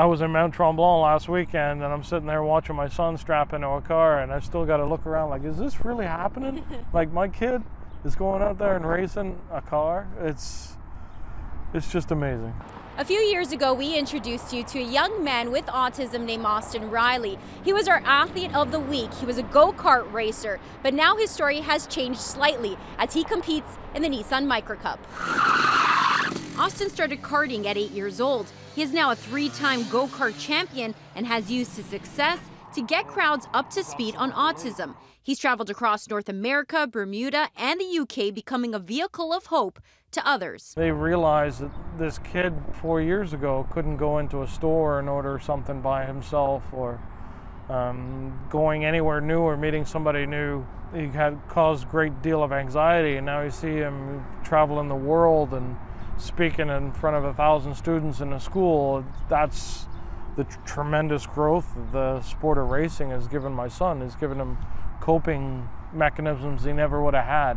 I was in Mont-Tremblant last weekend, and I'm sitting there watching my son strap into a car, and I've still got to look around like, is this really happening? Like, my kid is going out there and racing a car. It's just amazing. A few years ago, we introduced you to a young man with autism named Austin Riley. He was our athlete of the week. He was a go-kart racer, but now his story has changed slightly as he competes in the Nissan Micra Cup. Austin started karting at 8 years old. He is now a three-time go-kart champion and has used his success to get crowds up to speed on autism. He's traveled across North America, Bermuda, and the UK, becoming a vehicle of hope to others. They realized that this kid 4 years ago couldn't go into a store and order something by himself, or going anywhere new or meeting somebody new. He had caused a great deal of anxiety, and now you see him traveling the world and speaking in front of 1,000 students in a school. That's the tremendous growth the sport of racing has given my son. It's given him coping mechanisms he never would have had.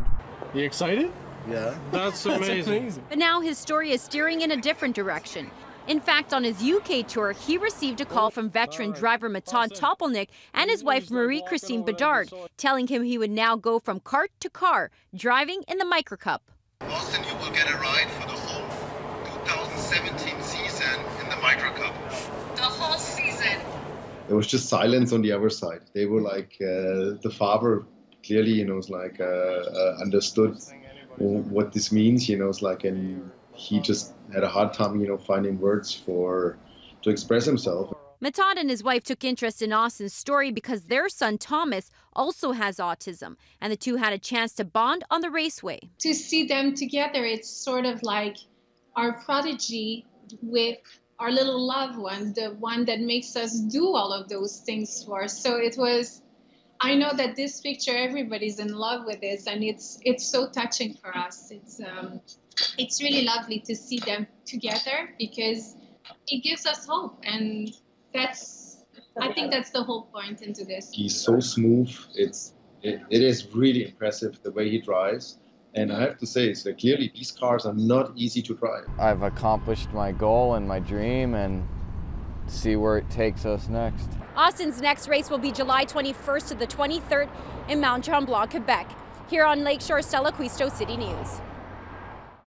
You excited? Yeah. That's amazing. That's amazing. But now his story is steering in a different direction. In fact, on his UK tour, he received a call from veteran driver Metod Topolnik and his wife Marie Christine Bedard, telling him he would now go from kart to car, driving in the Micra Cup. Austin, you will get a ride for the whole 2017 season in the Micra Cup. The whole season. There was just silence on the other side. They were like, the father clearly, you know, was like, understood what this means, you know, it's like, and he just had a hard time, you know, finding words to express himself. Metod and his wife took interest in Austin's story because their son Thomas also has autism, and the two had a chance to bond on the raceway. To see them together, it's sort of like our prodigy with our little loved one, the one that makes us do all of those things for us. So it was, I know that this picture, everybody's in love with this, and it's so touching for us. It's really lovely to see them together because it gives us hope, and I think that's the whole point into this. He's so smooth. It is really impressive the way he drives, and I have to say, so clearly these cars are not easy to drive. I've accomplished my goal and my dream, and see where it takes us next. Austin's next race will be July 21st to the 23rd in Mont-Tremblant, Quebec. Here on Lakeshore, Stella Quisto, City News.